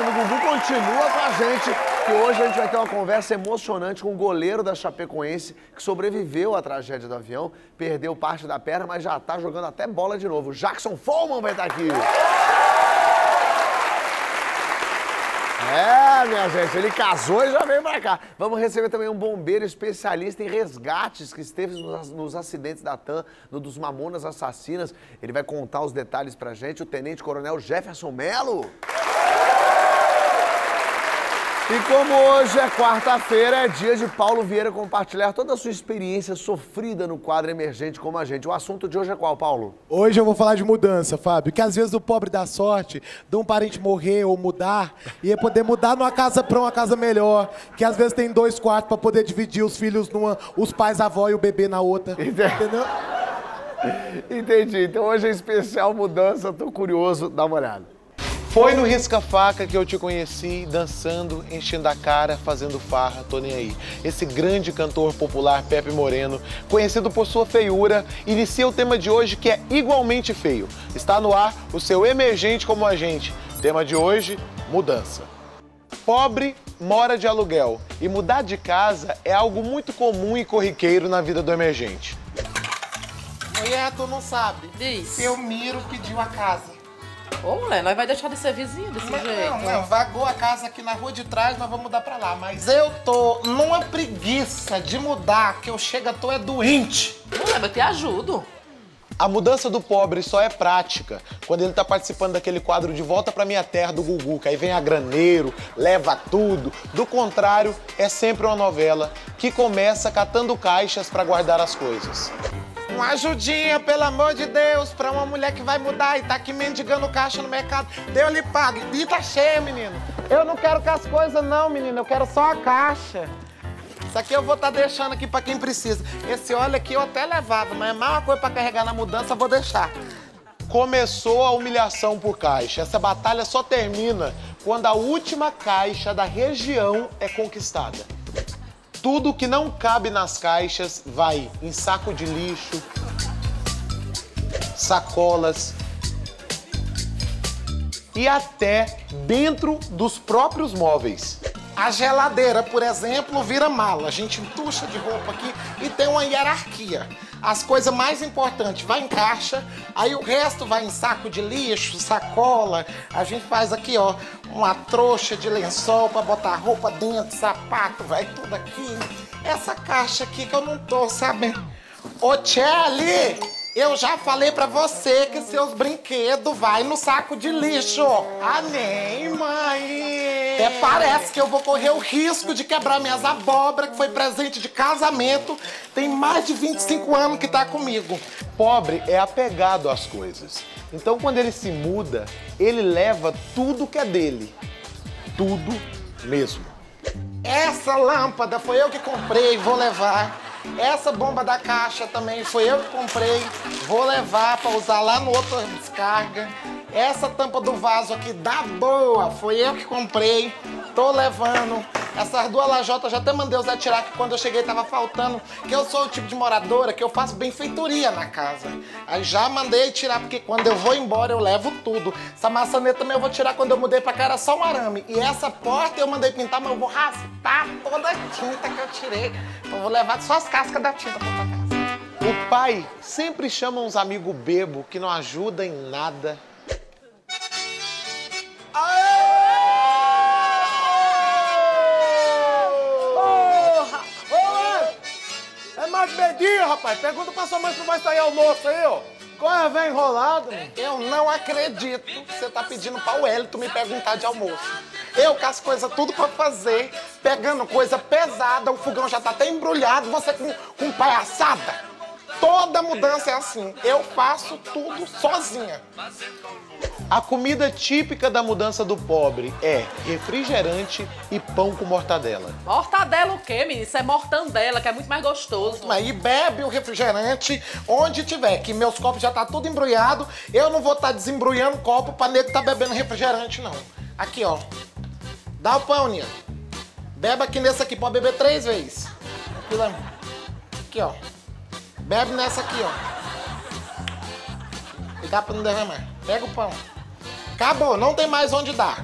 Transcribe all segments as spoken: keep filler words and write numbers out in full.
assistindo o Gugu, continua com a gente, que hoje a gente vai ter uma conversa emocionante com o goleiro da Chapecoense, que sobreviveu à tragédia do avião, perdeu parte da perna, mas já tá jogando até bola de novo. Jackson Follmann vai estar aqui. É, minha gente, ele casou e já veio pra cá. Vamos receber também um bombeiro especialista em resgates que esteve nos, nos acidentes da TAM, no dos Mamonas Assassinas. Ele vai contar os detalhes pra gente, o Tenente Coronel Jefferson Mello. E como hoje é quarta-feira, é dia de Paulo Vieira compartilhar toda a sua experiência sofrida no quadro Emergente como a gente. O assunto de hoje é qual, Paulo? Hoje eu vou falar de mudança, Fábio, que às vezes o pobre dá sorte de um parente morrer ou mudar e poder mudar numa casa pra uma casa melhor, que às vezes tem dois quartos pra poder dividir os filhos numa, os pais, a avó e o bebê na outra, entendeu? Entendi. Então hoje é especial mudança, tô curioso, dá uma olhada. Foi no Risca Faca que eu te conheci, dançando, enchendo a cara, fazendo farra, tô nem aí. Esse grande cantor popular, Pepe Moreno, conhecido por sua feiura, inicia o tema de hoje que é igualmente feio. Está no ar o seu Emergente como a gente. Tema de hoje, mudança. Pobre mora de aluguel e mudar de casa é algo muito comum e corriqueiro na vida do emergente. Mulher, tu não sabe. Diz. Seu Miro pediu a casa. Ô, mulher, nós vai deixar de ser vizinho desse não, jeito. Não, não, vagou a casa aqui na rua de trás, nós vamos mudar pra lá. Mas eu tô numa preguiça de mudar, que eu chego à toa é doente. Mulher, eu te ajudo. A mudança do pobre só é prática quando ele tá participando daquele quadro De Volta Pra Minha Terra do Gugu, que aí vem a graneiro, leva tudo. Do contrário, é sempre uma novela que começa catando caixas pra guardar as coisas. Uma ajudinha, pelo amor de Deus, pra uma mulher que vai mudar e tá aqui mendigando caixa no mercado. Deus lhe pague. E tá cheia, menino. Eu não quero com as coisas, não, menino. Eu quero só a caixa. Isso aqui eu vou tá deixando aqui pra quem precisa. Esse óleo aqui eu até levava, mas é mais uma coisa pra carregar na mudança, eu vou deixar. Começou a humilhação por caixa. Essa batalha só termina quando a última caixa da região é conquistada. Tudo que não cabe nas caixas vai em saco de lixo, sacolas e até dentro dos próprios móveis. A geladeira, por exemplo, vira mala. A gente entuxa de roupa aqui e tem uma hierarquia. As coisas mais importantes vai em caixa, aí o resto vai em saco de lixo, sacola. A gente faz aqui, ó, uma trouxa de lençol pra botar roupa dentro, sapato, vai tudo aqui. Essa caixa aqui que eu não tô sabendo. Ô, Tchelle, eu já falei pra você que seus brinquedos vai no saco de lixo. Amém, mãe. Até parece que eu vou correr o risco de quebrar minhas abóbora, que foi presente de casamento, tem mais de vinte e cinco anos que tá comigo. Pobre é apegado às coisas. Então, quando ele se muda, ele leva tudo que é dele. Tudo mesmo. Essa lâmpada foi eu que comprei, vou levar. Essa bomba da caixa também foi eu que comprei, vou levar pra usar lá no outro descarga. Essa tampa do vaso aqui da boa, foi eu que comprei, tô levando. Essas duas lajotas já até mandei usar tirar, que quando eu cheguei tava faltando, que eu sou o tipo de moradora que eu faço benfeitoria na casa. Aí já mandei tirar, porque quando eu vou embora eu levo tudo. Essa maçaneta também eu vou tirar, quando eu mudei pra cá era só um arame. E essa porta eu mandei pintar, mas eu vou raspar toda a tinta que eu tirei. Eu vou levar só as cascas da tinta pra casa. O pai sempre chama uns amigos bebo que não ajuda em nada. Medinho, rapaz. Pergunta pra sua mãe se não vai sair almoço aí, ó. Corre, vem enrolado. Eu não acredito que você tá pedindo pra Wellington me perguntar de almoço. Eu com as coisas tudo pra fazer, pegando coisa pesada, o fogão já tá até embrulhado, você com, com palhaçada. Toda mudança é assim. Eu faço tudo sozinha. A comida típica da mudança do pobre é refrigerante e pão com mortadela. Mortadela o quê, menina? Isso é mortandela, que é muito mais gostoso. Mas e bebe o refrigerante onde tiver, que meus copos já tá tudo embrulhado. Eu não vou estar tá desembrulhando copo pra nego tá bebendo refrigerante, não. Aqui, ó. Dá o pão, Nina. Bebe aqui nesse aqui, pode beber três vezes. Aqui, ó. Bebe nessa aqui, ó. E dá pra não derramar. Pega o pão. Acabou, não tem mais onde dar.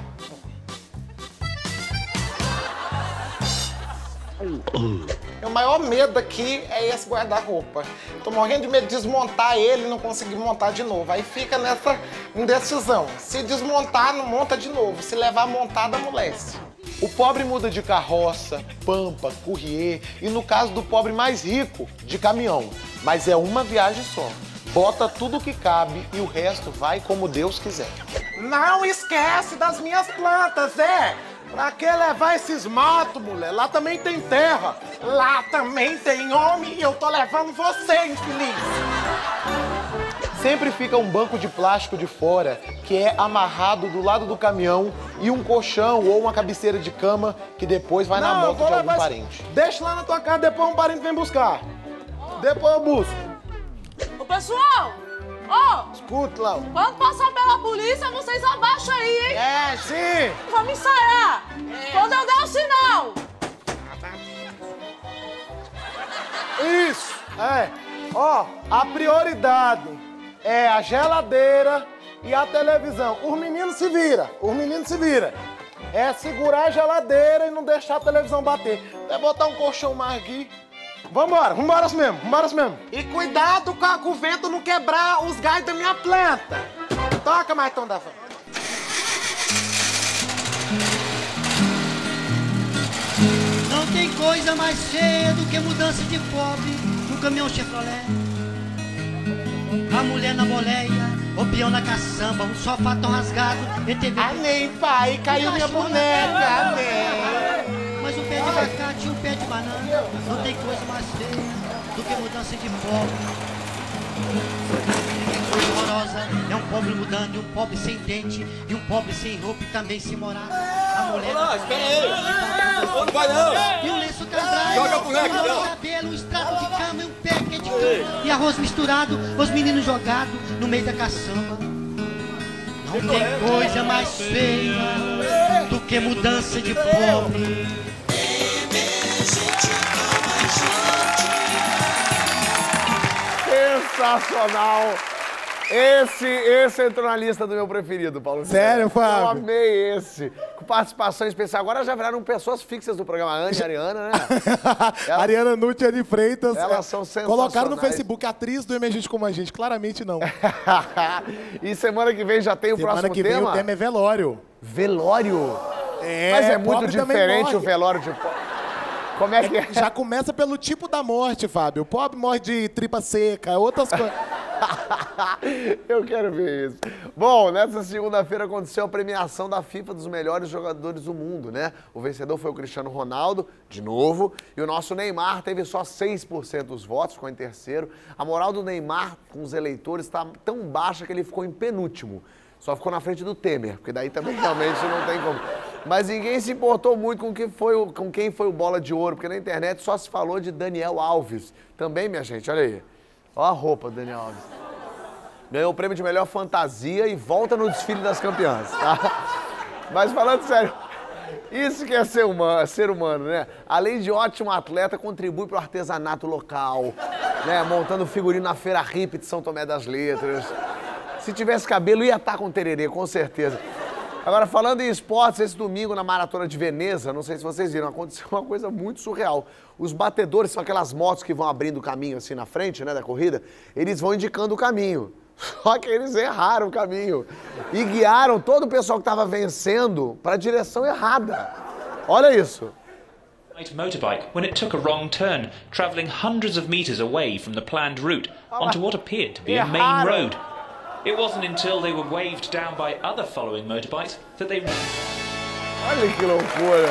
Meu maior medo aqui é esse guarda-roupa. Tô morrendo de medo de desmontar ele e não conseguir montar de novo. Aí fica nessa indecisão. Se desmontar, não monta de novo. Se levar montada, amolece. O pobre muda de carroça, pampa, courrier e, no caso do pobre mais rico, de caminhão. Mas é uma viagem só. Bota tudo que cabe e o resto vai como Deus quiser. Não esquece das minhas plantas, é! Pra que levar esses matos, mulher? Lá também tem terra. Lá também tem homem e eu tô levando você, infeliz. Sempre fica um banco de plástico de fora que é amarrado do lado do caminhão e um colchão ou uma cabeceira de cama que depois vai Não, na moto de algum parente. Esse... Deixa lá na tua casa, depois um parente vem buscar. Oh. Depois eu busco. Ô, pessoal! Ó! Oh, escuta, Cláudio. Quando passar pela polícia, vocês abaixam aí, hein? É, sim! Vamos ensaiar! É. Quando eu der o sinal! Isso! É! Ó, oh, a prioridade é a geladeira e a televisão. Os meninos se viram, os meninos se viram. É segurar a geladeira e não deixar a televisão bater. Até botar um colchão mais aqui. Vambora, vambora assim mesmo, vambora assim mesmo. E cuidado com o vento não quebrar os galhos da minha planta. Toca, Martão da Van. Não tem coisa mais feia do que mudança de pobre no caminhão Chevrolet. A mulher na boleia, o peão na caçamba, um sapato rasgado, E T V... Amém, pai, caiu minha boneca, amém. Mas um pé de abacate e um pé de banana não tem coisa mais feia do que mudança de pobre. Coisa horrorosa é um pobre mudando, e um pobre sem dente, e um pobre sem roupa e também sem morar. A mulher... Não, espera aí! Não vai não! E um lenço casado, joga o boneco, um cabelo, um estrago de cama e um pé que é de cama, e arroz misturado, os meninos jogados no meio da caçamba. Não tem coisa mais feia do que mudança de pobre. Sensacional! Esse, esse entrou na lista do meu preferido, Paulo. Sério, Fábio? Eu amei esse. Com participação especial. Agora já viraram pessoas fixas do programa. Ana e Ariana, né? Ela... Ariana Nutti de Freitas. Elas são sensacionais. Colocaram no Facebook atriz do Emergente como a gente. Claramente não. E semana que vem já tem o semana próximo que tema? Semana que vem o tema é velório. Velório? É, mas é muito diferente o velório de... Como é que é? Já começa pelo tipo da morte, Fábio. O pobre morre de tripa seca, outras coisas. Eu quero ver isso. Bom, nessa segunda-feira aconteceu a premiação da FIFA dos melhores jogadores do mundo, né? O vencedor foi o Cristiano Ronaldo, de novo, e o nosso Neymar teve só seis por cento dos votos, ficou em terceiro. A moral do Neymar com os eleitores está tão baixa que ele ficou em penúltimo. Só ficou na frente do Temer, porque daí também realmente não tem como. Mas ninguém se importou muito com quem foi o, com quem foi o Bola de Ouro, porque na internet só se falou de Daniel Alves. Também, minha gente, olha aí. Olha a roupa do Daniel Alves. Ganhou o prêmio de melhor fantasia e volta no desfile das campeãs, tá? Mas falando sério, isso que é ser humano, ser humano, né? Além de ótimo atleta, contribui para o artesanato local, né? Montando figurino na Feira Hippie de São Tomé das Letras. Se tivesse cabelo, ia estar com tererê, com certeza. Agora, falando em esportes, esse domingo na Maratona de Veneza, não sei se vocês viram, aconteceu uma coisa muito surreal. Os batedores, são aquelas motos que vão abrindo o caminho assim na frente, né, da corrida, eles vão indicando o caminho. Só que eles erraram o caminho e guiaram todo o pessoal que estava vencendo para a direção errada. Olha isso. Motorbike when it took a wrong turn, traveling hundreds of meters away from the planned route onto what appeared to be a main road. It wasn't until they were waved down by other following motorbikes that they... Olha que loucura!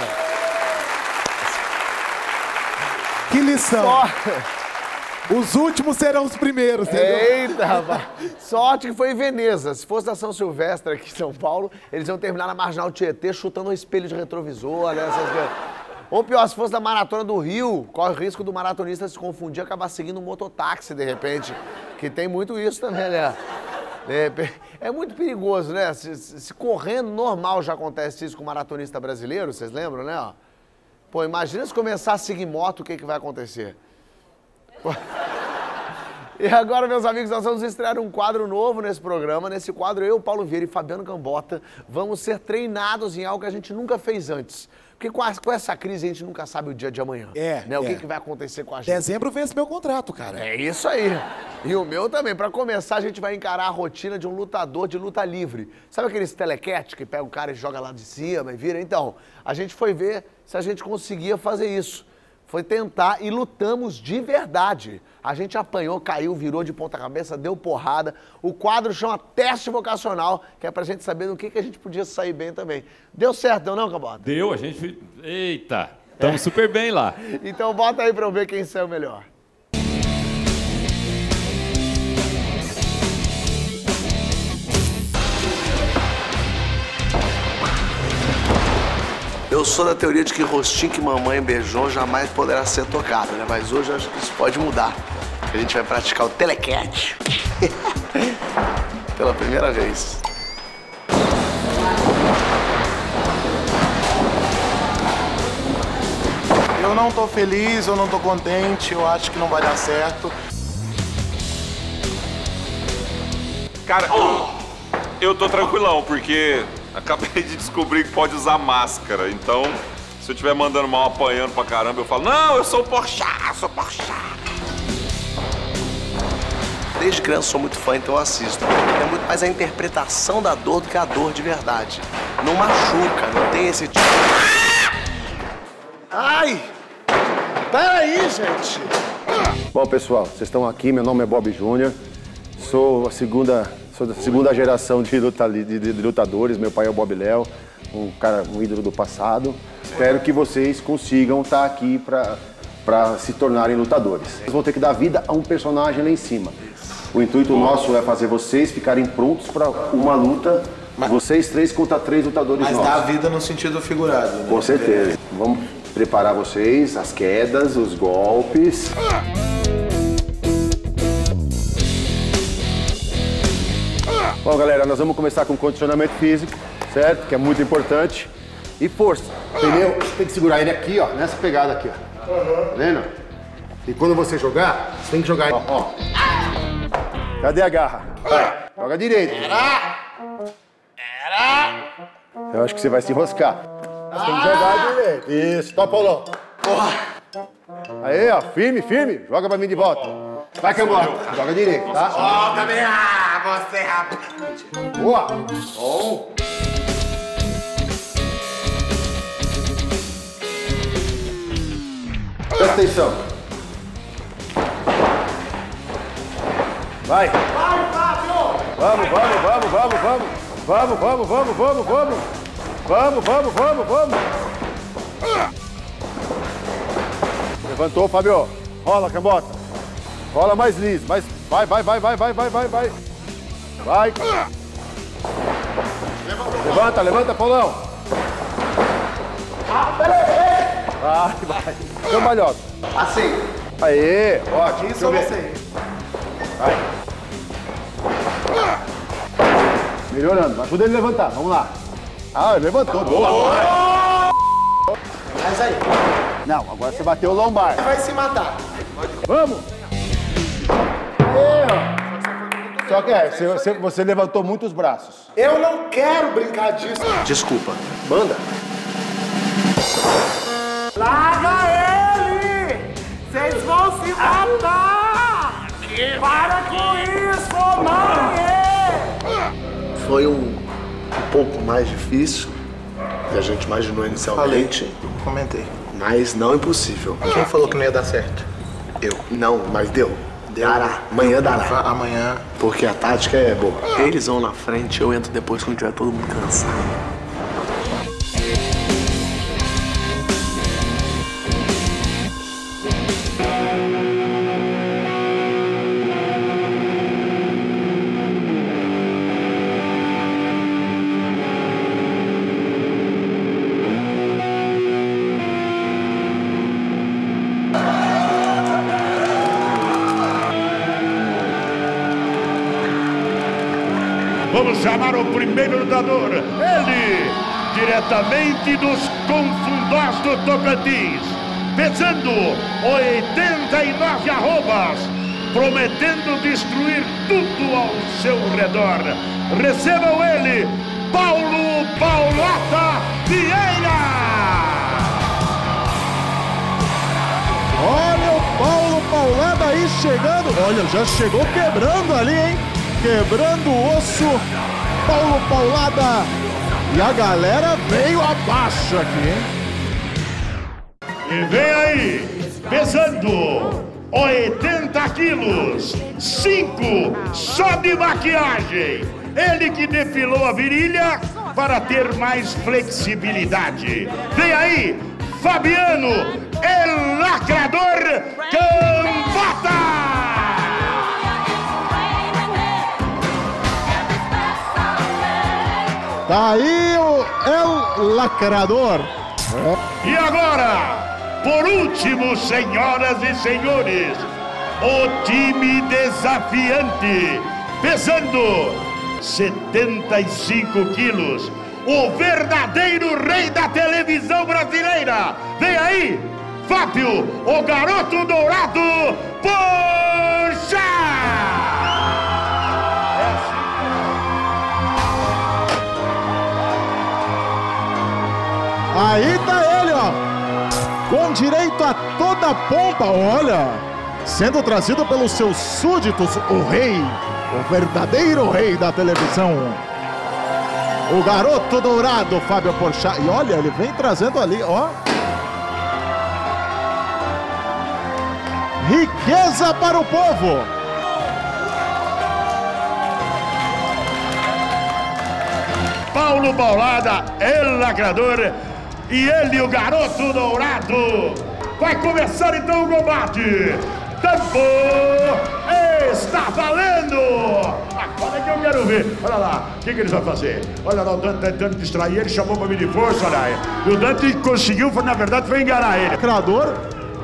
Que lição! Sorte. Os últimos serão os primeiros, entendeu? Eita, rapaz! Sorte que foi em Veneza. Se fosse da São Silvestre, aqui em São Paulo, eles iam terminar na Marginal Tietê chutando um espelho de retrovisor, né? Essas coisas. Ou pior, se fosse da Maratona do Rio, corre o risco do maratonista se confundir e acabar seguindo um mototáxi, de repente. Que tem muito isso também, né? É, é muito perigoso, né? Se, se, se correndo normal já acontece isso com o maratonista brasileiro, vocês lembram, né? Pô, imagina se começar a seguir moto, o que, que vai acontecer? Pô, E agora, meus amigos, nós vamos estrear um quadro novo nesse programa. Nesse quadro, eu, Paulo Vieira e Fabiano Gambota vamos ser treinados em algo que a gente nunca fez antes. Porque com, a, com essa crise a gente nunca sabe o dia de amanhã. É, né? O é. que, que vai acontecer com a gente. Dezembro vence meu contrato, cara. É isso aí. E o meu também. Pra começar, a gente vai encarar a rotina de um lutador de luta livre. Sabe aqueles telequete que pega o cara e joga lá de cima e vira? Então, a gente foi ver se a gente conseguia fazer isso. Foi tentar e lutamos de verdade. A gente apanhou, caiu, virou de ponta cabeça, deu porrada. O quadro chama Teste Vocacional, que é pra gente saber do que, que a gente podia sair bem também. Deu certo, deu não, Gambota? Deu, a gente... Eita, estamos é. super bem lá. Então bota aí pra eu ver quem saiu melhor. Eu sou da teoria de que rostinho que mamãe beijou jamais poderá ser tocado, né? Mas hoje eu acho que isso pode mudar. A gente vai praticar o telequete. Pela primeira vez. Eu não tô feliz, eu não tô contente, eu acho que não vai dar certo. Cara, eu, eu tô tranquilão, porque... acabei de descobrir que pode usar máscara, então se eu estiver mandando mal, apanhando pra caramba, eu falo, não, eu sou o Porchat, eu sou o Porchat. Desde criança sou muito fã, então eu assisto. É muito mais a interpretação da dor do que a dor de verdade. Não machuca, não tem esse tipo... Ai! Peraí, gente! Bom, pessoal, vocês estão aqui, meu nome é Bob Júnior, sou a segunda... Sou da segunda geração de, luta, de, de, de lutadores, meu pai é o Bob Léo, um cara, um ídolo do passado. Espero que vocês consigam estar aqui pra, pra se tornarem lutadores. Vocês vão ter que dar vida a um personagem lá em cima. O intuito nosso é fazer vocês ficarem prontos pra uma luta, vocês três contra três lutadores nossos. Mas dá vida no sentido figurado, né? Com certeza. Vamos preparar vocês, as quedas, os golpes. Bom, galera, nós vamos começar com condicionamento físico, certo? Que é muito importante. E força, entendeu? Você tem que segurar ele aqui, ó, nessa pegada aqui, ó. Tá vendo? E quando você jogar, você tem que jogar... Ó, ó. Cadê a garra? Vai. Joga direito. Eu acho que você vai se enroscar. Você tem que jogar direito. Isso, tá, Paulão? Aí, ó, firme, firme. Joga pra mim de volta. Vai que eu gosto. Joga direito, tá? Ó, também. Você é rápido. Boa! Oh. Presta atenção. Vai! Vai, Fábio! Vamos, vamos, vamos, vamos, vamos! Vamos, vamos, vamos, vamos, vamos! Vamos, vamos, vamos, vamos! Levantou, Fábio! Rola, Gambota! Rola mais liso, mas vai, vai, vai, vai, vai, vai, vai, vai! Vai! Levanta, levanta, Paulão! Ah, peraí! Vai, vai! Cambalhota! Assim! Aê! Ótimo! Isso é você! Vai! Melhorando, ajuda ele a levantar, vamos lá! Ah, levantou! Boa! Boa. Mas aí! Não, agora você bateu o lombar! Vai se matar! Vamos! Aê! Só que é, você, você levantou muito os braços. Eu não quero brincar disso. Desculpa. Manda. Larga ele! Vocês vão se matar! Para com isso, mãe! Foi um, um pouco mais difícil que a gente imaginou inicialmente. Falei. Comentei. Mas não impossível. Quem falou que não ia dar certo? Eu. Não, mas deu. Dará. Amanhã dará. Amanhã. Porque a tática é boa. Eles vão na frente, eu entro depois quando tiver todo mundo cansado. Chamar o primeiro lutador, ele, diretamente dos confundós do Tocantins, pesando oitenta e nove arrobas, prometendo destruir tudo ao seu redor. Recebam ele, Paulo Paulota Vieira! Olha o Paulo Paulada aí chegando, olha, já chegou quebrando ali, hein? Quebrando o osso, Paulo Paulada. E a galera veio abaixo aqui, hein? E vem aí, pesando oitenta quilos, cinco só de maquiagem. Ele que depilou a virilha para ter mais flexibilidade. Vem aí, Fabiano, el lacrador Gambota! Tá aí o el lacrador. E agora... Por último, senhoras e senhores, o time desafiante, pesando setenta e cinco quilos, o verdadeiro rei da televisão brasileira. Vem aí, Fábio, o garoto dourado, Porchat! Aí tá ele, ó. Com direito a toda a pompa, olha, sendo trazido pelos seus súditos, o rei, o verdadeiro rei da televisão, o garoto dourado, Fábio Porchat. E olha, ele vem trazendo ali, ó, riqueza para o povo. Paulo Paulada, el lacrador. E ele, o garoto dourado, vai começar então o combate. Tempo está valendo! Agora que eu quero ver. Olha lá, o que, que eles vão fazer? Olha lá, o Dante tentando distrair ele, chamou para mim de força, olha aí. E o Dante conseguiu, foi, na verdade, foi enganar ele. O lacrador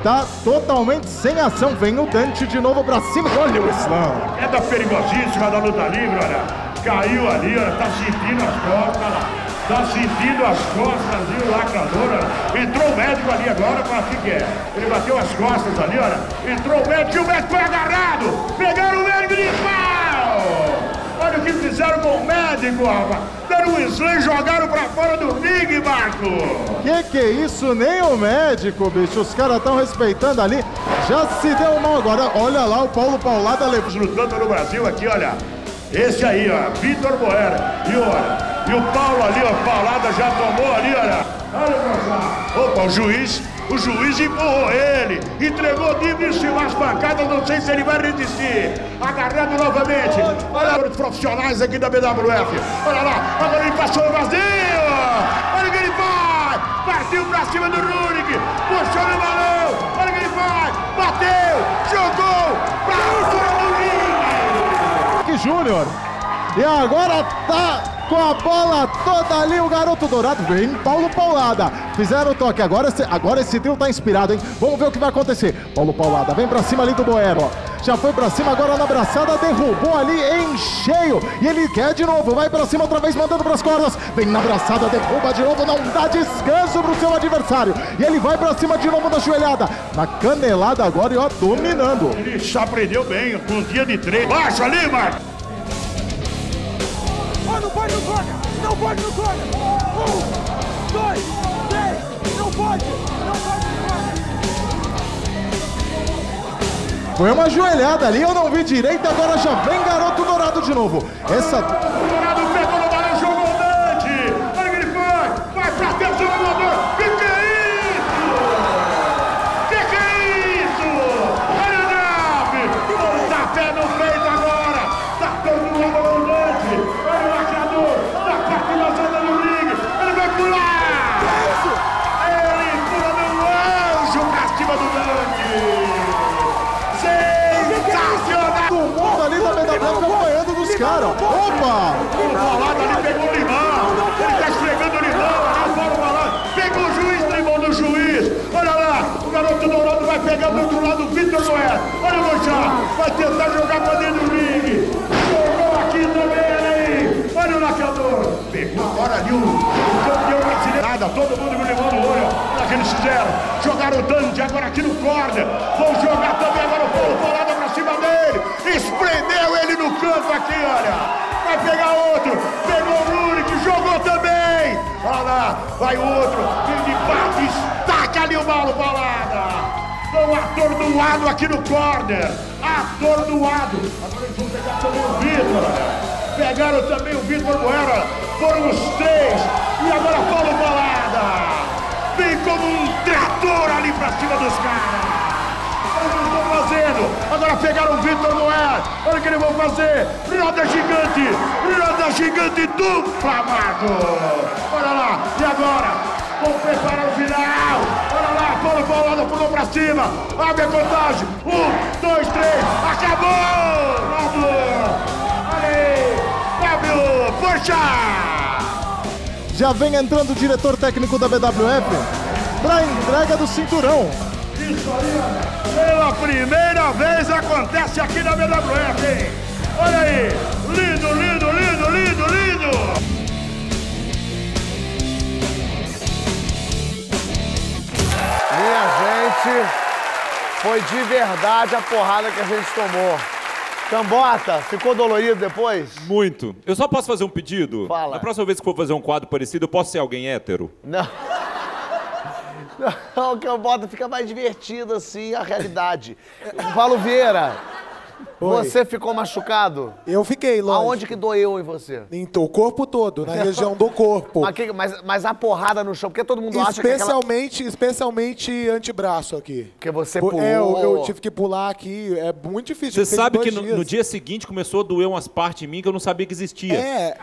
tá totalmente sem ação. Vem o Dante de novo para cima. Olha o Islã. É da perigosíssima da luta livre, olha. Caiu ali, olha, tá sentindo as costas, olha lá. Tá sentindo as costas ali, o lacrador. Entrou o médico ali agora, para que que é? Ele bateu as costas ali, olha. Entrou o médico e o médico foi agarrado. Pegaram o médico de pau. Olha o que fizeram com o médico, rapaz. Deram um slam e jogaram pra fora do ringue, Marco. Que que é isso? Nem o médico, bicho. Os caras estão respeitando ali. Já se deu mal agora. Olha lá, o Paulo Paulada levou. Lutando no Brasil aqui, olha. Esse aí, ó, Vitor Moreira. E olha... E o Paulo ali, ó, Paulada já tomou ali, olha. Olha o Opa, o juiz, o juiz empurrou ele. Entregou livre-se-lá as bancadas, não sei se ele vai resistir. Agarrado novamente. Olha os profissionais aqui da B W F. Olha lá, agora ele passou no vazio. Olha o que ele faz. Partiu pra cima do Rurik. Puxou no balão. Olha o que ele faz. Bateu, jogou pra fora do ringue. Que Júnior. E agora tá... Com a bola toda ali, o garoto dourado vem, Paulo Paulada. Fizeram o toque, agora esse, agora esse trio tá inspirado, hein? Vamos ver o que vai acontecer. Paulo Paulada vem pra cima ali do Boero, ó. Já foi pra cima, agora na abraçada, derrubou ali em cheio. E ele quer de novo, vai pra cima outra vez, mandando pras cordas. Vem na abraçada, derruba de novo, não dá descanso pro seu adversário. E ele vai pra cima de novo na joelhada. Na canelada agora e ó, dominando. Ele já aprendeu bem, com um dia de treino. Baixa ali, Marcos. Não pode no corner, não pode no corner. Um, dois, três, não pode, não pode no corner. Foi uma joelhada ali, eu não vi direito, agora já vem garoto dourado de novo. Essa... O dourado pegou no balão, jogou o Dante. Olha o que ele foi, vai pra dentro do jogador. Que que é isso? Que que é isso? Olha o Nave, o tapé no peito agora. Tá todo mundo no Dante. Cara, opa! O Paulada ali pegou o limão, ele tá esfregando o limão, agora o Paulada pegou o juiz, limão do juiz, olha lá, o garoto dourado vai pegar do outro lado, o Vitor Noé, olha o Mochá, vai tentar jogar pra dentro do ringue, jogou aqui também, aí, olha o lacrador, pegou agora ali o, o campeão brasileiro, todo mundo com o limão no olho, olha que eles fizeram, jogaram o Dante agora aqui no corner, vão jogar também agora o Paulo Paulada pra cima dele. Esprendeu ele no canto aqui, olha. Vai pegar outro. Pegou o Luric, jogou também. Olha lá, vai outro. Vem de baixo, estaca ali o Mauro Balada. Estão atordoado aqui no corner. Atordoado. Agora eles vão pegar também o Vitor. Pegaram também o Vitor Moreira. Foram os três. E agora Paulo Balada. Vem como um trator ali pra cima dos caras. Olha o que eles estão fazendo. Agora pegaram o Vitor Moreira. Olha o que eles vão fazer. Roda gigante. Roda gigante dupla, Marco. Olha lá. E agora? Vão preparar o final. Olha lá, Paulo Paulada pulou pra cima. Abre a contagem. Um, dois, três. Acabou! Pablo! Aí! Fábio Porchat! Já vem entrando o diretor técnico da B W F pra entrega do cinturão. Isso aí, pela primeira vez acontece aqui na B W F. Olha aí! Lindo, lindo, lindo, lindo, lindo! Minha gente, foi de verdade a porrada que a gente tomou. Gambota, ficou dolorido depois? Muito. Eu só posso fazer um pedido? Fala. Na próxima vez que for fazer um quadro parecido, eu posso ser alguém hétero? Não. Não, Gambota, fica mais divertido assim a realidade. Paulo Vieira, oi. Você ficou machucado? Eu fiquei, lógico. Aonde que doeu em você? Em teu corpo todo, na região do corpo. Aqui, mas, mas a porrada no chão, porque todo mundo acha que aquela... Especialmente antebraço aqui. Porque você pulou. É, eu, eu tive que pular aqui, é muito difícil. Você sabe que no, no dia seguinte começou a doer umas partes em mim que eu não sabia que existia. É...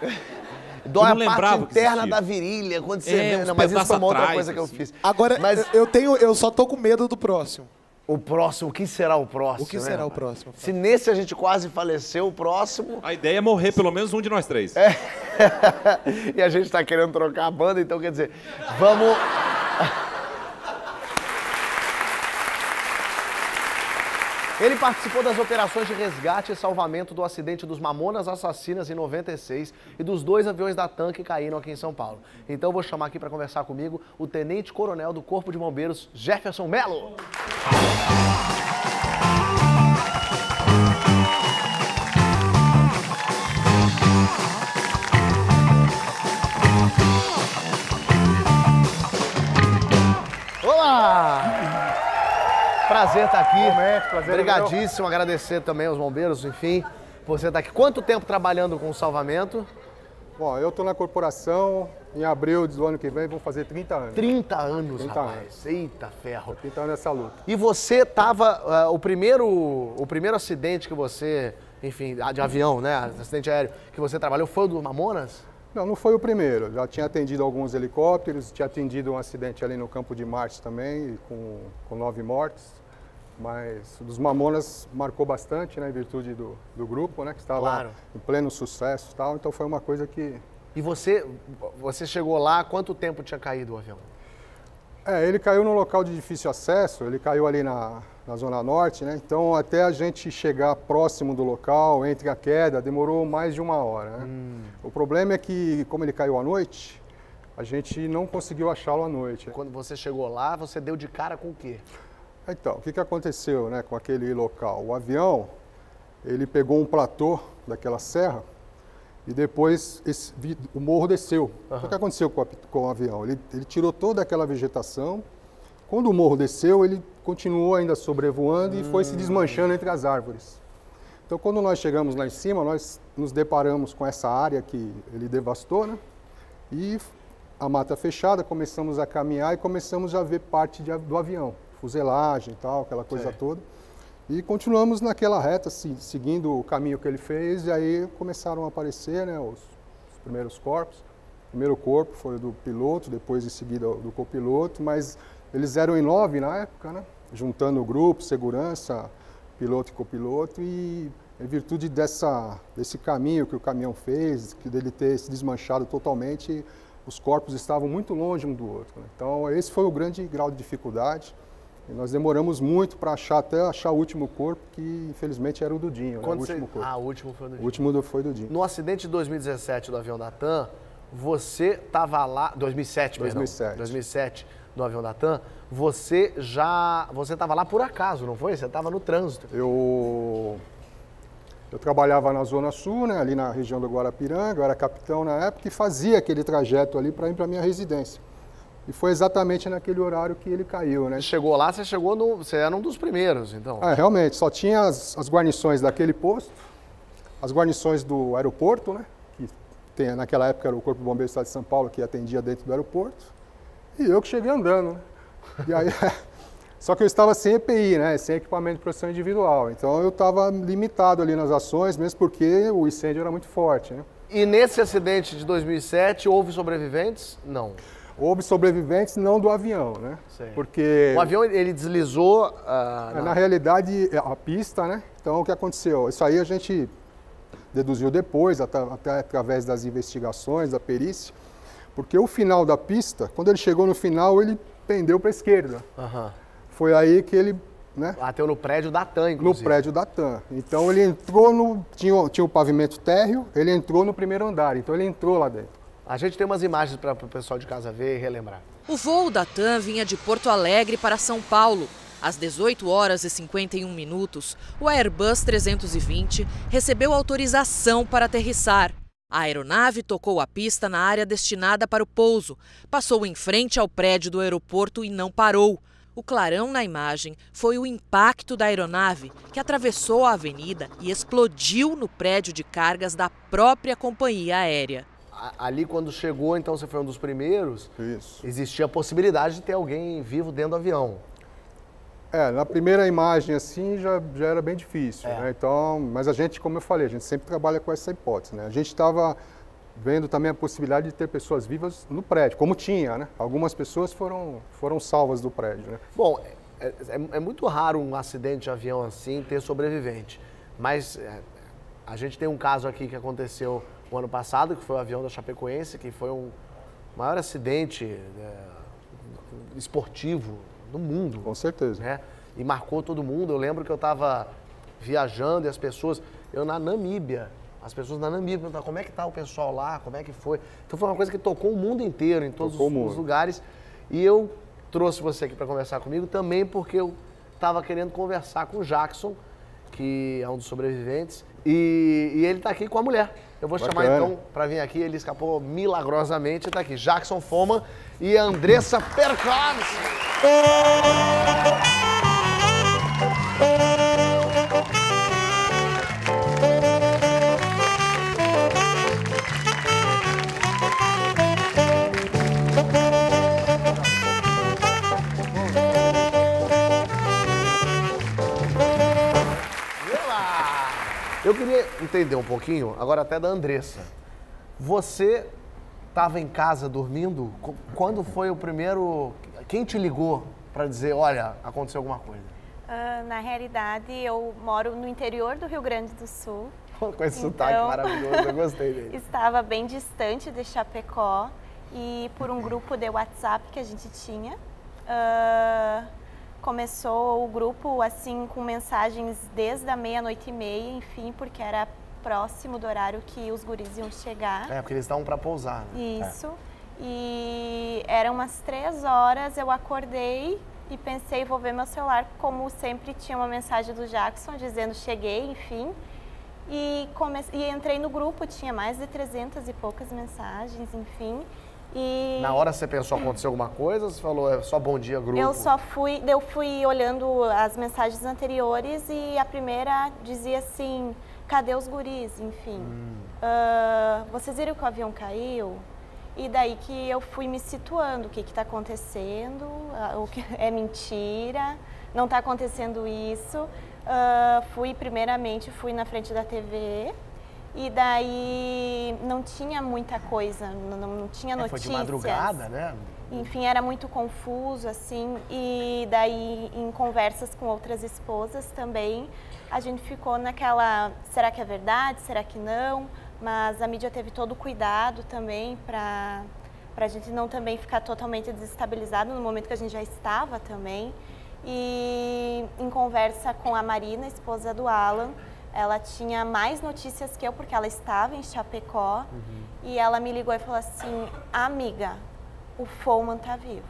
Dói a parte interna da virilha, quando você é, vê. Não, mas isso foi uma outra coisa que eu fiz. Agora, mas... eu, tenho, eu só tô com medo do próximo. O próximo, o que será o próximo? O que né, será rapaz? o próximo? Fala. Se nesse a gente quase faleceu, o próximo... A ideia é morrer pelo menos um de nós três. É. E a gente tá querendo trocar a banda, então quer dizer, vamos... Ele participou das operações de resgate e salvamento do acidente dos Mamonas Assassinas em noventa e seis e dos dois aviões da TAM que caíram aqui em São Paulo. Então eu vou chamar aqui para conversar comigo o Tenente Coronel do Corpo de Bombeiros, Jefferson Mello. Olá! Prazer estar aqui. Momento, prazer Obrigadíssimo. Agradecer também aos bombeiros, enfim, você está aqui. Quanto tempo trabalhando com o salvamento? Bom, eu estou na corporação, em abril do ano que vem vão fazer trinta anos. trinta anos, trinta rapaz. Anos. Eita ferro. trinta anos nessa luta. E você estava, uh, o, primeiro, o primeiro acidente que você, enfim, de avião, né, acidente aéreo, que você trabalhou foi o do Mamonas? Não, não foi o primeiro. Já tinha atendido alguns helicópteros, tinha atendido um acidente ali no Campo de Marte também, com, com nove mortes. Mas dos Mamonas marcou bastante, né, em virtude do, do grupo, né, que estava claro. em pleno sucesso e tal. Então foi uma coisa que... E você, você chegou lá, quanto tempo tinha caído o avião? É, ele caiu num local de difícil acesso, ele caiu ali na, na Zona Norte, né? Então até a gente chegar próximo do local, entre a queda, demorou mais de uma hora, né? Hum. O problema é que, como ele caiu à noite, a gente não conseguiu achá-lo à noite. Quando você chegou lá, você deu de cara com o quê? Então, o que, que aconteceu, né, com aquele local? O avião, ele pegou um platô daquela serra e depois esse, o morro desceu. Uhum. O que aconteceu com, a, com o avião? Ele, ele tirou toda aquela vegetação. Quando o morro desceu, ele continuou ainda sobrevoando e hum. foi se desmanchando entre as árvores. Então, quando nós chegamos lá em cima, nós nos deparamos com essa área que ele devastou, né? E a mata fechada, começamos a caminhar e começamos a ver parte de, do avião, fuselagem e tal, aquela coisa Sim. toda. E continuamos naquela reta, assim, seguindo o caminho que ele fez, e aí começaram a aparecer, né, os, os primeiros corpos. O primeiro corpo foi do piloto, depois em seguida do copiloto, mas eles eram em nove na época, né, juntando o grupo, segurança, piloto e copiloto, e em virtude dessa, desse caminho que o caminhão fez, que dele ter se desmanchado totalmente, os corpos estavam muito longe um do outro, né? Então esse foi o grande grau de dificuldade. E nós demoramos muito para achar, até achar o último corpo, que infelizmente era o do Dinho. Né? O último você... corpo. Ah, o último foi o do Dinho. O último foi do Dinho. No acidente de dois mil e dezessete do avião da TAM, você estava lá... dois mil e sete, dois mil e sete. Perdão. dois mil e sete, do avião da TAM, você já... Você estava lá por acaso, não foi? Você estava no trânsito. Eu... Eu trabalhava na Zona Sul, né, ali na região do Guarapiranga, eu era capitão na época e fazia aquele trajeto ali para ir para a minha residência. E foi exatamente naquele horário que ele caiu, né? Você chegou lá, você chegou no... Você era um dos primeiros, então. É, realmente, só tinha as, as guarnições daquele posto, as guarnições do aeroporto, né? Que tem, naquela época era o Corpo de Bombeiros do Estado de São Paulo, que atendia dentro do aeroporto. E eu que cheguei andando, né? E aí, só que eu estava sem E P I, né? Sem equipamento de proteção individual. Então eu estava limitado ali nas ações, mesmo porque o incêndio era muito forte, né? E nesse acidente de dois mil e sete, houve sobreviventes? Não. Houve sobreviventes, não do avião, né? Sim. Porque o avião, ele deslizou... Uh, na... na realidade, a pista, né? Então, o que aconteceu? Isso aí a gente deduziu depois, até, até através das investigações, da perícia. Porque o final da pista, quando ele chegou no final, ele pendeu para a esquerda. Uhum. Foi aí que ele... Né? Bateu no prédio da TAM, inclusive. No prédio da TAM. Então, ele entrou no... Tinha, tinha o pavimento térreo, ele entrou no primeiro andar. Então, ele entrou lá dentro. A gente tem umas imagens para o pessoal de casa ver e relembrar. O voo da TAM vinha de Porto Alegre para São Paulo. Às dezoito horas e cinquenta e um minutos, o Airbus trezentos e vinte recebeu autorização para aterrissar. A aeronave tocou a pista na área destinada para o pouso, passou em frente ao prédio do aeroporto e não parou. O clarão na imagem foi o impacto da aeronave, que atravessou a avenida e explodiu no prédio de cargas da própria companhia aérea. Ali, quando chegou, então, você foi um dos primeiros. Isso. Existia a possibilidade de ter alguém vivo dentro do avião. É, na primeira imagem, assim, já, já era bem difícil, é. né? Então, mas a gente, como eu falei, a gente sempre trabalha com essa hipótese, né? A gente estava vendo também a possibilidade de ter pessoas vivas no prédio, como tinha, né? Algumas pessoas foram, foram salvas do prédio, né? Bom, é, é, é muito raro um acidente de avião assim ter sobrevivente, mas é, a gente tem um caso aqui que aconteceu... O ano passado, que foi o avião da Chapecoense, que foi um maior acidente é, esportivo do mundo. Com certeza. Né? E marcou todo mundo. Eu lembro que eu estava viajando e as pessoas... Eu na Namíbia, as pessoas na Namíbia perguntavam como é que tá o pessoal lá, como é que foi. Então foi uma coisa que tocou o mundo inteiro, em todos os, os lugares. E eu trouxe você aqui para conversar comigo também porque eu estava querendo conversar com o Jackson, que é um dos sobreviventes, e, e ele está aqui com a mulher. Eu vou Bacana. chamar então para vir aqui, ele escapou milagrosamente, está aqui Jackson Follmann e Andressa Percaves. Eu queria entender um pouquinho, agora até da Andressa. Você estava em casa dormindo? Quando foi o primeiro... Quem te ligou para dizer, olha, aconteceu alguma coisa? Uh, na realidade, eu moro no interior do Rio Grande do Sul. Com esse então... sotaque maravilhoso, eu gostei dele. Estava bem distante de Chapecó e por um grupo de WhatsApp que a gente tinha. Uh... Começou o grupo, assim, com mensagens desde a meia-noite e meia, enfim, porque era próximo do horário que os guris iam chegar. É, porque eles estavam para pousar, né? Isso. É. E eram umas três horas, eu acordei e pensei, vou ver meu celular, como sempre tinha uma mensagem do Jackson dizendo cheguei, enfim. E, come... e entrei no grupo, tinha mais de trezentas e poucas mensagens, enfim. E... Na hora você pensou, aconteceu alguma coisa ou você falou, é só bom dia, grupo? Eu só fui, eu fui olhando as mensagens anteriores e a primeira dizia assim, cadê os guris, enfim. Hum. Uh, vocês viram que o avião caiu? E daí que eu fui me situando, o que que tá acontecendo, o que é mentira, não tá acontecendo isso. Uh, fui, primeiramente, fui na frente da T V. E daí não tinha muita coisa, não, não tinha notícias. É, foi de madrugada, né? Enfim, era muito confuso, assim. E daí, em conversas com outras esposas também, a gente ficou naquela, será que é verdade, será que não? Mas a mídia teve todo o cuidado também para para a gente não também ficar totalmente desestabilizado no momento que a gente já estava também. E em conversa com a Marina, esposa do Alan, ela tinha mais notícias que eu, porque ela estava em Chapecó. Uhum. E ela me ligou e falou assim, amiga, o Follmann tá vivo.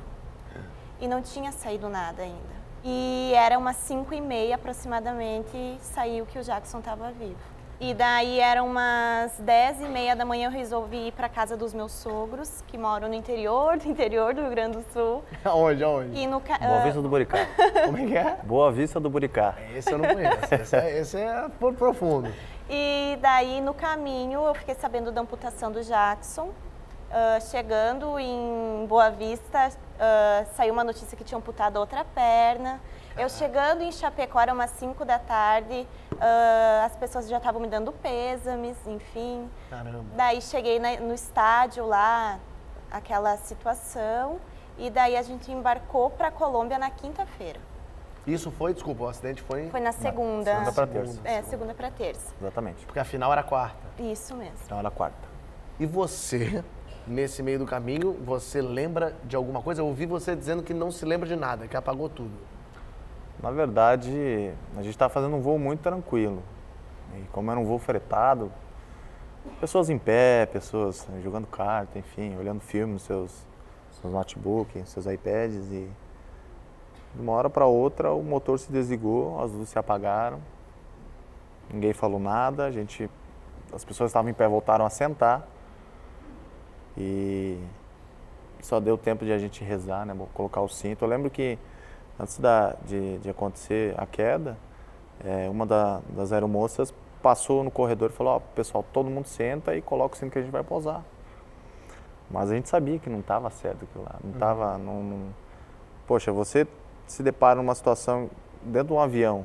E não tinha saído nada ainda. E era umas cinco e meia aproximadamente, saiu que o Jackson estava vivo. E daí eram umas dez e meia da manhã, eu resolvi ir para casa dos meus sogros, que moram no interior do interior do Rio Grande do Sul. Aonde, aonde? E no ca... Boa Vista do Buricá. Como é que é? Boa Vista do Buricá. Esse eu não conheço, esse é, esse é profundo. E daí, no caminho, eu fiquei sabendo da amputação do Jackson. Uh, chegando em Boa Vista, uh, saiu uma notícia que tinha amputado outra perna. Eu chegando em Chapecó, era umas cinco da tarde, uh, as pessoas já estavam me dando pêsames, enfim. Caramba. Daí cheguei na, no estádio lá, aquela situação, e daí a gente embarcou para a Colômbia na quinta-feira. Isso foi, desculpa, o acidente foi... Foi na segunda. Na, segunda pra terça. É, segunda pra terça. Exatamente. Porque a final era quarta. Isso mesmo. Então era quarta. E você... Nesse meio do caminho, você lembra de alguma coisa? Eu ouvi você dizendo que não se lembra de nada, que apagou tudo. Na verdade, a gente estava fazendo um voo muito tranquilo. E como era um voo fretado, pessoas em pé, pessoas jogando carta, enfim, olhando filmes, seus, seus notebooks, seus iPads. E de uma hora para outra, o motor se desligou, as luzes se apagaram. Ninguém falou nada, a gente, as pessoas estavam em pé voltaram a sentar. E só deu tempo de a gente rezar, né? Colocar o cinto. Eu lembro que antes da, de, de acontecer a queda, é, uma da, das aeromoças passou no corredor e falou: ó, pessoal, todo mundo senta e coloca o cinto que a gente vai pousar. Mas a gente sabia que não estava certo aquilo lá. Não estava. Uhum. Não, não... Poxa, você se depara numa situação dentro de um avião,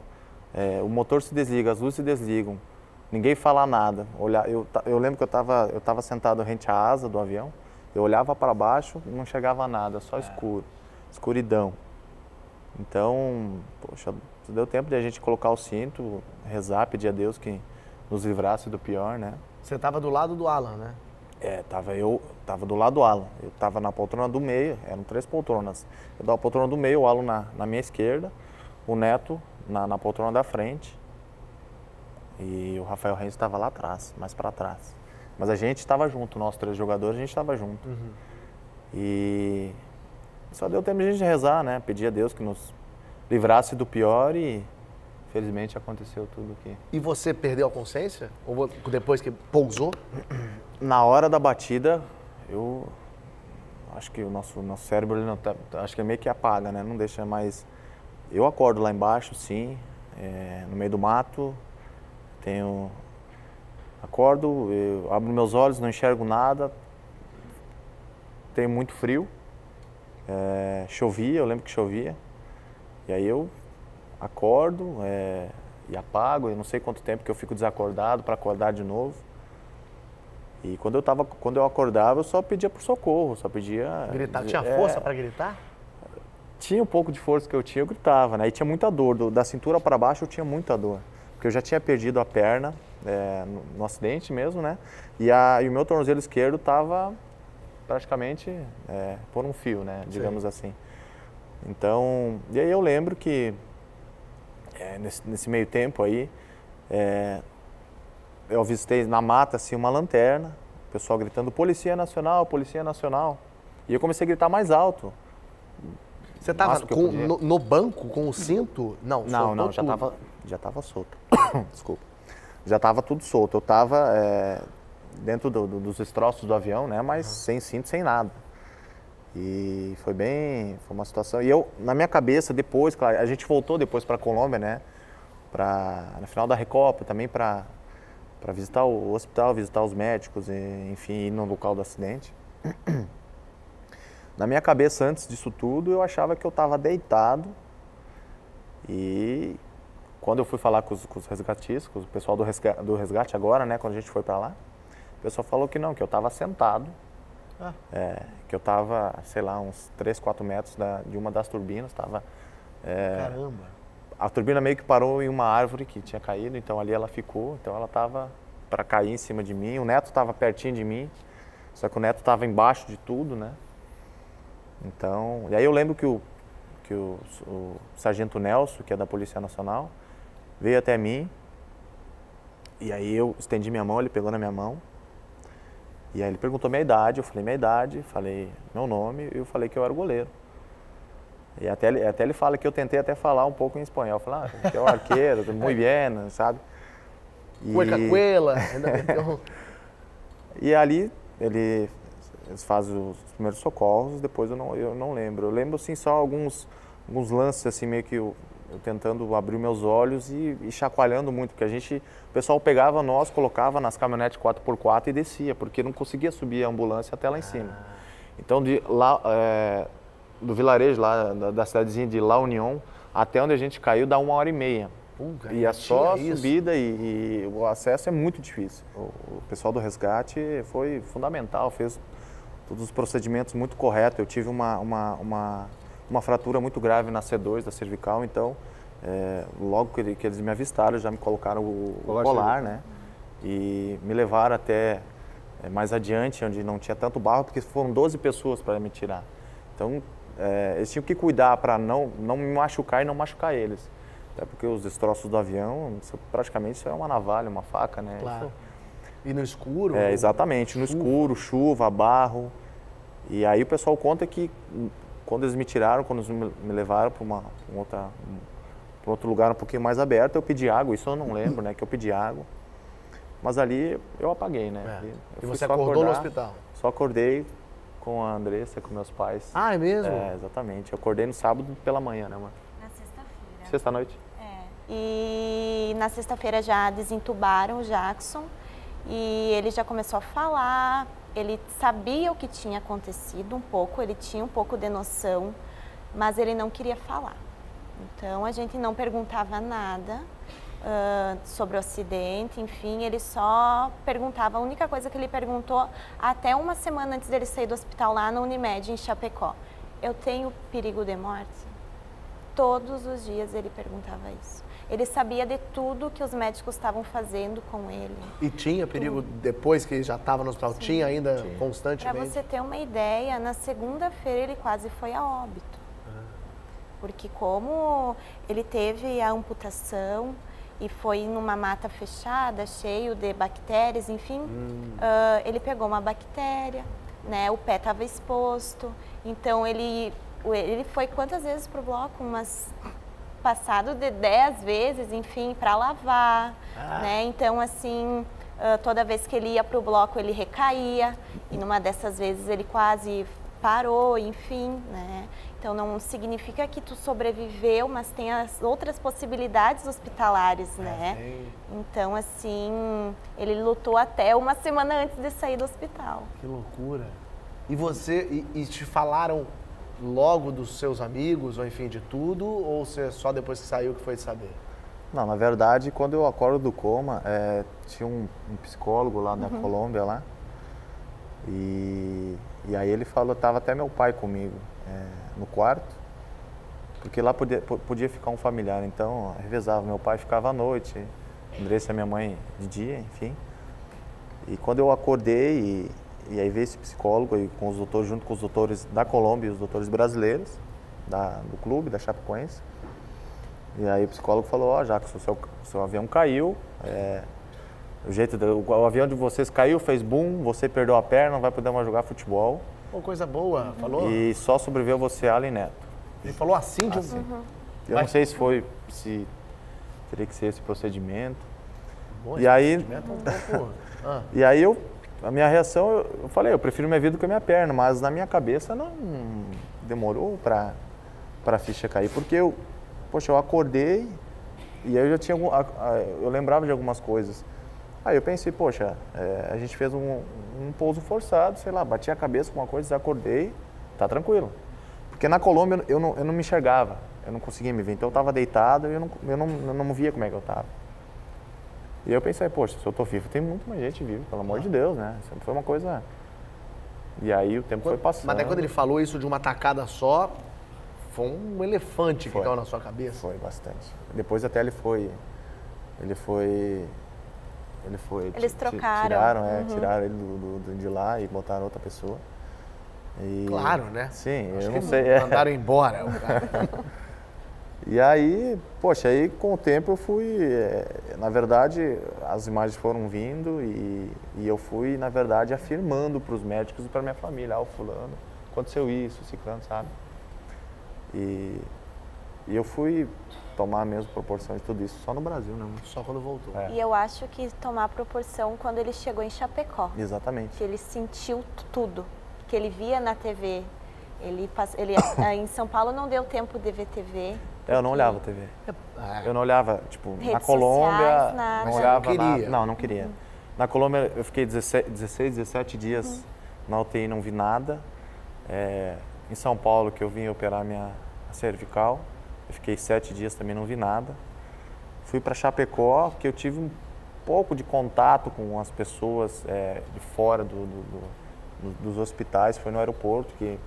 é, o motor se desliga, as luzes se desligam. Ninguém fala nada. Olha, eu, eu lembro que eu estava eu tava sentado rente à asa do avião, eu olhava para baixo e não chegava nada, só escuro, escuridão. Então, poxa, deu tempo de a gente colocar o cinto, rezar, pedir a Deus que nos livrasse do pior, né? Você estava do lado do Alan, né? É, tava, eu estava do lado do Alan. Eu estava na poltrona do meio, eram três poltronas. Eu estava na poltrona do meio, o Alan na, na minha esquerda, o Neto na, na poltrona da frente. E o Rafael Reis estava lá atrás, mais para trás. Mas a gente estava junto, nós três jogadores, a gente estava junto. Uhum. E só deu tempo de a gente rezar, né? Pedir a Deus que nos livrasse do pior e, felizmente, aconteceu tudo aqui. E você perdeu a consciência? Ou depois que pousou? Na hora da batida, eu acho que o nosso, nosso cérebro, ele não tá, acho que é meio que apaga, né? Não deixa mais... Eu acordo lá embaixo, sim, é, no meio do mato... Tenho, acordo, eu abro meus olhos, não enxergo nada, tenho muito frio, é, chovia, eu lembro que chovia, e aí eu acordo é, e apago, eu não sei quanto tempo que eu fico desacordado para acordar de novo. E quando eu, tava, quando eu acordava, eu só pedia por socorro, só pedia... Gritar, tinha é, força para gritar? Tinha um pouco de força que eu tinha, eu gritava, né? E tinha muita dor, do, da cintura para baixo eu tinha muita dor. Porque eu já tinha perdido a perna é, no, no acidente mesmo, né? E, a, e o meu tornozelo esquerdo estava praticamente é, por um fio, né? Digamos Sim. assim. Então, e aí eu lembro que é, nesse, nesse meio tempo aí, é, eu avistei na mata assim uma lanterna, o pessoal gritando Polícia Nacional, Polícia Nacional. E eu comecei a gritar mais alto. Você estava no, no banco com o cinto? Não, não, não já estava já estava solto. Desculpa. Já estava tudo solto. Eu estava é, dentro do, do, dos destroços do avião, né? Mas uhum. sem cinto, sem nada. E foi bem, foi uma situação. E eu na minha cabeça depois, claro, a gente voltou depois para a Colômbia, né? Para no final da Recopa também para para visitar o hospital, visitar os médicos, e, enfim, ir no local do acidente. Na minha cabeça, antes disso tudo, eu achava que eu estava deitado. E quando eu fui falar com os, com os resgatistas, com o pessoal do resgate, do resgate agora, né, quando a gente foi para lá, o pessoal falou que não, que eu estava sentado, ah. é, que eu estava, sei lá, uns três, quatro metros da, de uma das turbinas. Tava, é, Caramba! A turbina meio que parou em uma árvore que tinha caído, então ali ela ficou, então ela estava para cair em cima de mim. O Neto estava pertinho de mim, só que o Neto estava embaixo de tudo, né? Então, e aí eu lembro que, o, que o, o sargento Nelson, que é da Polícia Nacional, veio até mim e aí eu estendi minha mão, ele pegou na minha mão e aí ele perguntou minha idade, eu falei minha idade, falei meu nome e eu falei que eu era goleiro. E até ele, até ele fala que eu tentei até falar um pouco em espanhol, eu falei, ah, que é o arqueiro, muito bem, sabe? Cuecacuela. E ali ele, eles fazem os primeiros socorros, depois eu não, eu não lembro. Eu lembro assim, só alguns, alguns lances, assim, meio que eu, eu tentando abrir meus olhos e, e chacoalhando muito, porque a gente, o pessoal pegava nós, colocava nas caminhonetes quatro por quatro e descia, porque não conseguia subir a ambulância até lá em cima. Então, de lá, é, do vilarejo, lá da, da cidadezinha de La União, até onde a gente caiu, dá uma hora e meia. Puga, e é só subida e, e o acesso é muito difícil. O, o pessoal do resgate foi fundamental, fez todos os procedimentos muito corretos. Eu tive uma, uma, uma, uma fratura muito grave na C dois da cervical, então é, logo que, ele, que eles me avistaram, já me colocaram o colar, colar né? E me levaram até mais adiante, onde não tinha tanto barro, porque foram doze pessoas para me tirar. Então, é, eles tinham que cuidar para não, não me machucar e não machucar eles. É porque os destroços do avião, praticamente isso é uma navalha, uma faca, né? Claro. Isso... E no escuro? É, exatamente, no escuro, chuva, barro. E aí o pessoal conta que quando eles me tiraram, quando eles me levaram para uma, uma outra, um outro lugar um pouquinho mais aberto, eu pedi água, isso eu não lembro, né? Que eu pedi água. Mas ali eu apaguei, né? É. Eu e você acordou acordar, no hospital? Só acordei com a Andressa, com meus pais. Ah, é mesmo? É, exatamente. Eu acordei no sábado pela manhã, né, mano? Na sexta-feira. Sexta-noite. E na sexta-feira já desentubaram o Jackson e ele já começou a falar, ele sabia o que tinha acontecido um pouco, ele tinha um pouco de noção, mas ele não queria falar. Então a gente não perguntava nada uh, sobre o acidente, enfim, ele só perguntava, a única coisa que ele perguntou até uma semana antes dele sair do hospital lá na Unimed, em Chapecó, eu tenho perigo de morte? Todos os dias ele perguntava isso. Ele sabia de tudo que os médicos estavam fazendo com ele. E tinha perigo tudo. Depois que já estava no hospital? Sim, tinha ainda tinha. Constantemente? Para você ter uma ideia, na segunda-feira ele quase foi a óbito. Ah. Porque como ele teve a amputação e foi numa mata fechada, cheio de bactérias, enfim, hum. uh, ele pegou uma bactéria, né? O pé estava exposto, então ele, ele foi quantas vezes pro bloco? Umas... passado de dez vezes, enfim, para lavar, ah. né? Então, assim, toda vez que ele ia para o bloco, ele recaía. E numa dessas vezes ele quase parou, enfim, né? Então, não significa que tu sobreviveu, mas tem as outras possibilidades hospitalares, né? Ah, então, assim, ele lutou até uma semana antes de sair do hospital. Que loucura! E você, e, e te falaram... logo dos seus amigos, ou enfim, de tudo? Ou você só depois que saiu que foi saber? Não, na verdade, quando eu acordo do coma, é, tinha um, um psicólogo lá na uhum. Colômbia, lá. E, e aí ele falou, tava até meu pai comigo, é, no quarto, porque lá podia, podia ficar um familiar, então revezava, meu pai ficava à noite, Andressa, minha mãe, de dia, enfim. E quando eu acordei e... E aí veio esse psicólogo aí com os doutores, junto com os doutores da Colômbia e os doutores brasileiros, da, do clube, da Chapecoense. E aí o psicólogo falou, ó, oh, Jackson, o seu, seu avião caiu, é, o, jeito de, o, o avião de vocês caiu, fez boom, você perdeu a perna, não vai poder mais jogar futebol. Pô, coisa boa, falou? E só sobreviveu você, Alan e Neto. Ele falou assim de um... Assim. Uhum. Eu vai. Não sei se foi, se teria que ser esse procedimento. Boa, e aí... Procedimento? Ah. E aí eu... A minha reação, eu, eu falei, eu prefiro minha vida do que a minha perna, mas na minha cabeça não demorou para para a ficha cair, porque eu, poxa, eu acordei e eu já tinha, eu lembrava de algumas coisas. Aí eu pensei, poxa, é, a gente fez um, um pouso forçado, sei lá, bati a cabeça com uma coisa, desacordei, tá tranquilo. Porque na Colômbia eu não, eu não me enxergava, eu não conseguia me ver, então eu estava deitado e eu não, eu, não, eu não via como é que eu estava. E eu pensei, poxa, se eu tô vivo, tem muito mais gente viva, pelo amor ah. de Deus, né? Isso foi uma coisa... E aí o tempo quando, foi passando. Mas até quando ele falou isso de uma tacada só, foi um elefante foi. que caiu na sua cabeça. Foi, bastante. Depois até ele foi... Ele foi... Ele foi... Eles trocaram. Tiraram, uhum. é, tiraram ele do, do, de lá e botaram outra pessoa. E... Claro, né? Sim, acho eu não sei. É. Mandaram embora o cara. E aí, poxa, aí com o tempo eu fui, é, na verdade, as imagens foram vindo e, e eu fui, na verdade, afirmando para os médicos e para minha família, ah, o fulano, aconteceu isso, o ciclano, sabe? E, E eu fui tomar a mesma proporção de tudo isso só no Brasil, né? Só quando voltou. É. E eu acho que tomar a proporção quando ele chegou em Chapecó. Exatamente. Que ele sentiu tudo, que ele via na T V. Ele, ele em São Paulo não deu tempo de ver T V. Porque... Eu não olhava T V. Eu não olhava, tipo, redes na Colômbia, sociais, nada. Não olhava nada. Não, não queria. Uhum. Na Colômbia eu fiquei dezesseis, dezessete dias uhum. na U T I, não vi nada. É, em São Paulo, que eu vim operar minha cervical, eu fiquei sete dias, também não vi nada. Fui para Chapecó, que eu tive um pouco de contato com as pessoas é, de fora do, do, do, dos hospitais. Foi no aeroporto, que,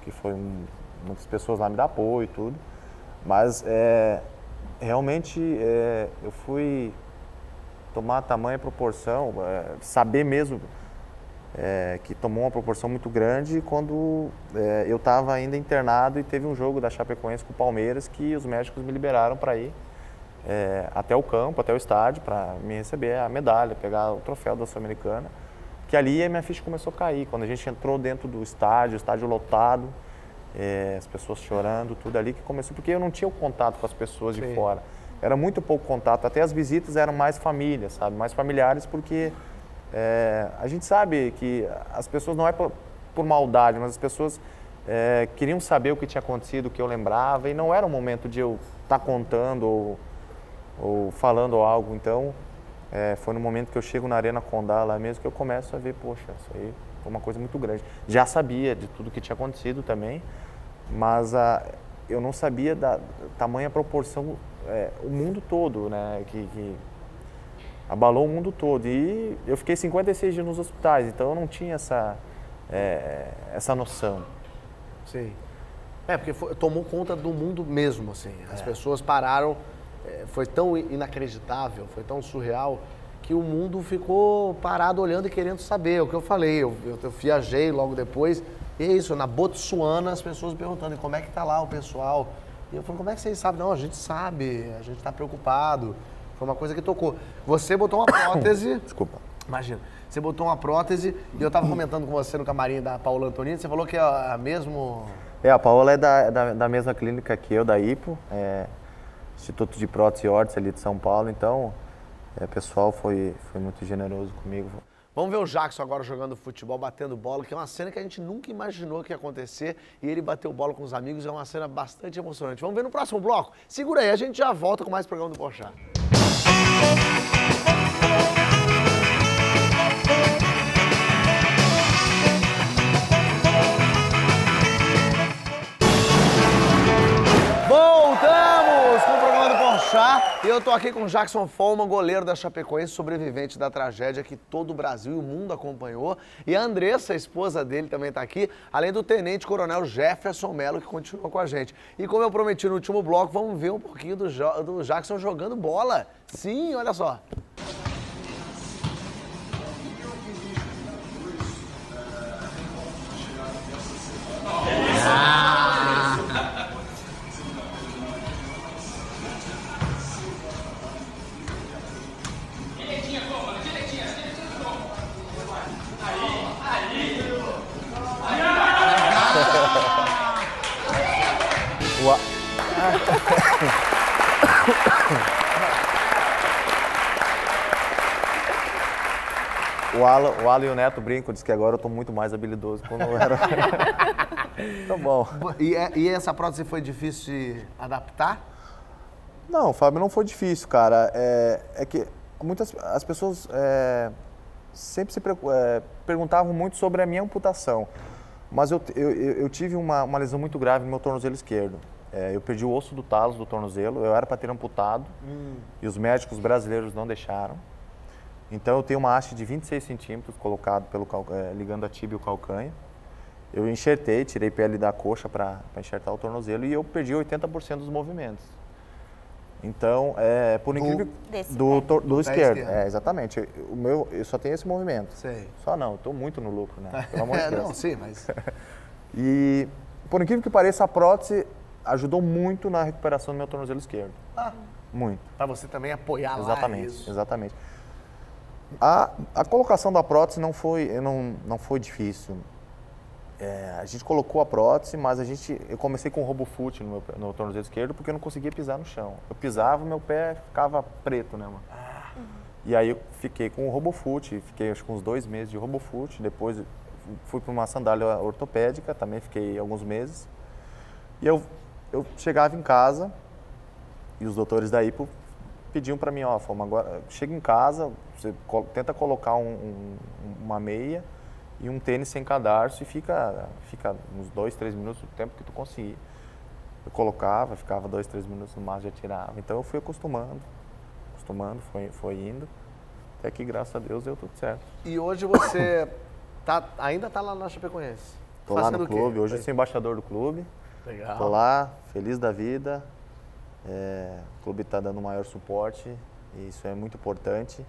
que foi um, muitas pessoas lá me dar apoio e tudo. Mas é, realmente é, eu fui tomar tamanha proporção, é, saber mesmo é, que tomou uma proporção muito grande quando é, eu estava ainda internado e teve um jogo da Chapecoense com o Palmeiras que os médicos me liberaram para ir é, até o campo, até o estádio, para me receber a medalha, pegar o troféu da Sul-Americana, que ali a minha ficha começou a cair. Quando a gente entrou dentro do estádio, estádio lotado, é, as pessoas chorando, tudo ali que começou, porque eu não tinha o contato com as pessoas Sim. de fora. Era muito pouco contato, até as visitas eram mais famílias, sabe? Mais familiares, porque é, a gente sabe que as pessoas, não é por, por maldade, mas as pessoas é, queriam saber o que tinha acontecido, o que eu lembrava, e não era um momento de eu estar tá contando ou, ou falando algo. Então, é, foi no momento que eu chego na Arena Condá lá mesmo que eu começo a ver, poxa, isso aí foi uma coisa muito grande. Já sabia de tudo que tinha acontecido também, mas a, eu não sabia da tamanha proporção... É, o mundo todo, né, que, que abalou o mundo todo. E eu fiquei cinquenta e seis dias nos hospitais, então eu não tinha essa, é, essa noção. Sim. É, porque foi, tomou conta do mundo mesmo, assim. As é. pessoas pararam, foi tão inacreditável, foi tão surreal, que o mundo ficou parado olhando e querendo saber. O que eu falei, eu, eu, eu viajei logo depois, e é isso, na Botsuana as pessoas perguntando, e como é que tá lá o pessoal? E eu falei, como é que vocês sabem? Não, a gente sabe, a gente está preocupado. Foi uma coisa que tocou. Você botou uma prótese... Desculpa. Imagina. Você botou uma prótese e eu estava comentando com você no camarim da Paola Antonini, você falou que é a mesmo... É, a Paola é da, da, da mesma clínica que eu, da I P O, é, Instituto de Prótese e Órtese ali de São Paulo, então o é, pessoal foi, foi muito generoso comigo. Vamos ver o Jackson agora jogando futebol, batendo bola, que é uma cena que a gente nunca imaginou que ia acontecer. E ele bateu bola com os amigos, é uma cena bastante emocionante. Vamos ver no próximo bloco? Segura aí, a gente já volta com mais Programa do Porchat. Voltamos com o Programa do Porchat. E eu tô aqui com Jackson Follmann, goleiro da Chapecoense, sobrevivente da tragédia que todo o Brasil e o mundo acompanhou. E a Andressa, a esposa dele, também tá aqui, além do Tenente Coronel Jefferson Mello, que continua com a gente. E como eu prometi no último bloco, vamos ver um pouquinho do, jo do Jackson jogando bola. Sim, olha só. O Alan, o Alan e o Neto brincam, diz que agora eu tô muito mais habilidoso quando eu era. Tá bom. E, e essa prótese foi difícil de adaptar? Não, Fábio, não foi difícil, cara. É, é que muitas as pessoas é, sempre se é, perguntavam muito sobre a minha amputação. Mas eu, eu, eu tive uma, uma lesão muito grave no meu tornozelo esquerdo. É, eu perdi o osso do talo do tornozelo, eu era para ter amputado hum. e os médicos brasileiros não deixaram. Então eu tenho uma haste de vinte e seis centímetros colocado pelo é, ligando a tíbia e o calcanho. Eu enxertei, tirei pele da coxa para enxertar o tornozelo e eu perdi oitenta por cento dos movimentos. Então, é, por do, incrível... Do, do, do esquerdo. esquerdo. É, exatamente. O meu, eu só tenho esse movimento. Sei. Só não, eu tô muito no lucro, né? Pelo amor de Deus. Não, sim, mas... E, por incrível que pareça, a prótese ajudou muito na recuperação do meu tornozelo esquerdo. Ah. Muito. Para você também apoiar lá. Exatamente, exatamente. A, a colocação da prótese não foi, não, não foi difícil. é, a gente colocou a prótese, mas a gente, eu comecei com o RoboFoot no, no tornozelo esquerdo porque eu não conseguia pisar no chão. Eu pisava, meu pé ficava preto, né, mano? Uhum. E aí eu fiquei com o RoboFoot, fiquei acho que uns dois meses de RoboFoot, depois fui para uma sandália ortopédica, também fiquei alguns meses. E eu, eu chegava em casa e os doutores da hipo pediam para mim, ó, Fábio, agora chega em casa, você tenta colocar um, um, uma meia e um tênis sem cadarço e fica, fica uns dois, três minutos, o tempo que tu conseguir. Eu colocava, ficava dois, três minutos no máximo, já tirava. Então eu fui acostumando, acostumando, foi, foi indo, até que graças a Deus deu tudo certo. E hoje você tá, ainda está lá na Chapecoense? Estou lá no clube, hoje eu sou embaixador do clube. Legal. Estou lá, feliz da vida, é, o clube está dando maior suporte e isso é muito importante.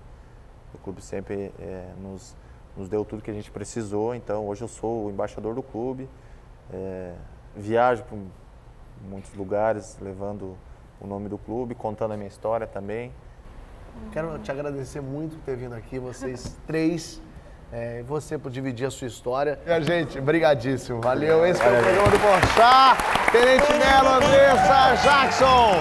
O clube sempre é, nos... nos deu tudo que a gente precisou, então hoje eu sou o embaixador do clube, é, viajo para muitos lugares levando o nome do clube, contando a minha história também. Quero te agradecer muito por ter vindo aqui, vocês três, é, você por dividir a sua história. E, gente, brigadíssimo, valeu, esse foi o Programa do Porchat, Tenente Mello, Andressa, Jackson.